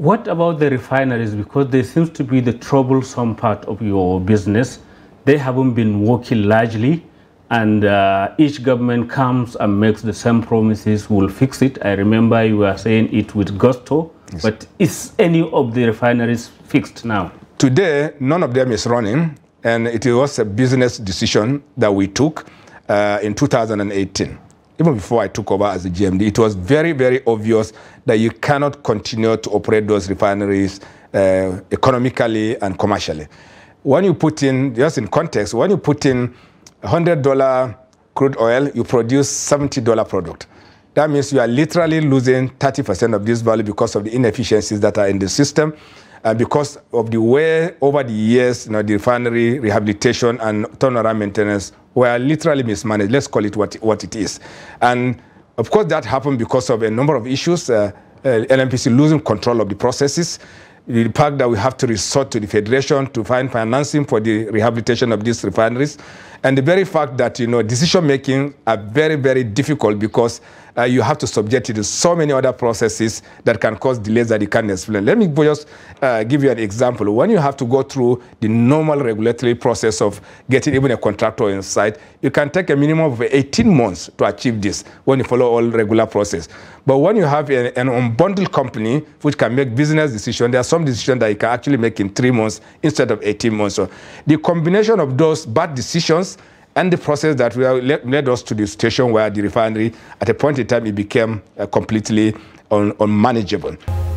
What about the refineries? Because they seem to be the troublesome part of your business. They haven't been working largely, and each government comes and makes the same promises, will fix it. I remember you were saying it with gusto, yes. But is any of the refineries fixed now? Today, none of them is running, and it was a business decision that we took in 2018. Even before I took over as a GMD, it was very, very obvious that you cannot continue to operate those refineries economically and commercially. When you put in, just in context, when you put in $100 crude oil, you produce $70 product. That means you are literally losing 30% of this value because of the inefficiencies that are in the system, and because of the way over the years, you know, the refinery rehabilitation and turnaround maintenance were literally mismanaged. Let's call it what it is. And of course that happened because of a number of issues, NNPC losing control of the processes, the fact that we have to resort to the Federation to find financing for the rehabilitation of these refineries, and the very fact that, you know, decision making are very, very difficult because you have to subject it to so many other processes that can cause delays that you can't explain. Let me just give you an example. When you have to go through the normal regulatory process of getting even a contractor on site, you can take a minimum of 18 months to achieve this when you follow all regular process. But when you have an unbundled company which can make business decisions, there are some decisions that you can actually make in 3 months instead of 18 months. So the combination of those bad decisions and the process that led us to the situation where the refinery, at a point in time, it became completely unmanageable.